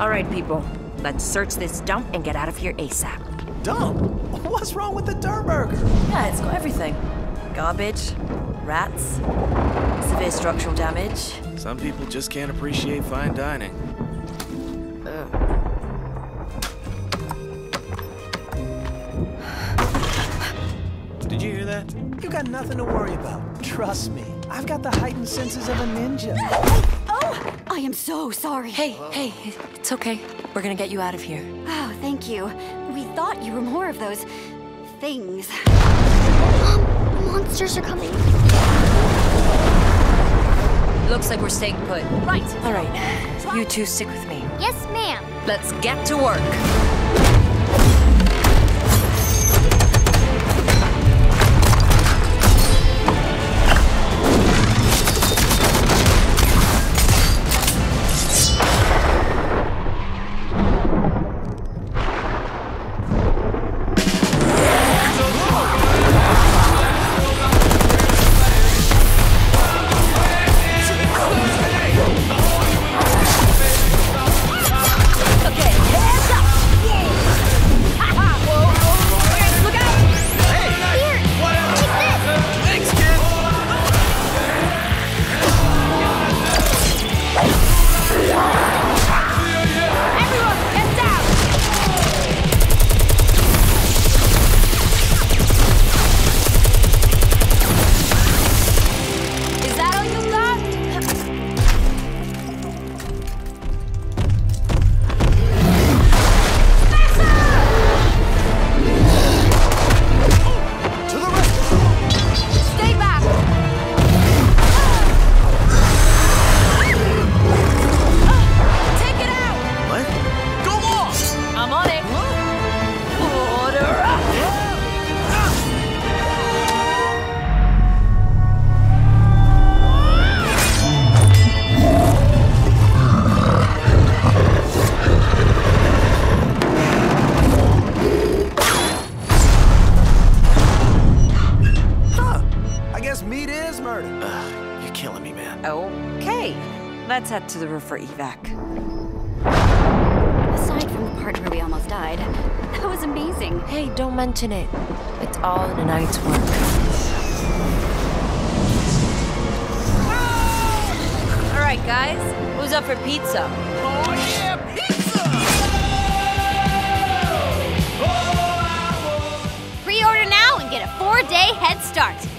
All right, people. Let's search this dump and get out of here ASAP. Dump? What's wrong with the DurrBurger? Yeah, it's got everything. Garbage, rats, severe structural damage. Some people just can't appreciate fine dining. Did you hear that? You got nothing to worry about. Trust me. I've got the heightened senses of a ninja. Oh! I am so sorry. Hey, hey, it's okay. We're gonna get you out of here. Oh, thank you. We thought you were more of those things. Monsters are coming. Looks like we're staying put. Right. All right. You two stick with me. Yes, ma'am. Let's get to work. You're killing me, man. Okay. Let's head to the roof for evac. Aside from the part where we almost died, that was amazing. Hey, don't mention it. It's all in a night's work. All right, guys. Who's up for pizza? Oh, yeah, pizza! Pre-order now and get a 4-day head start.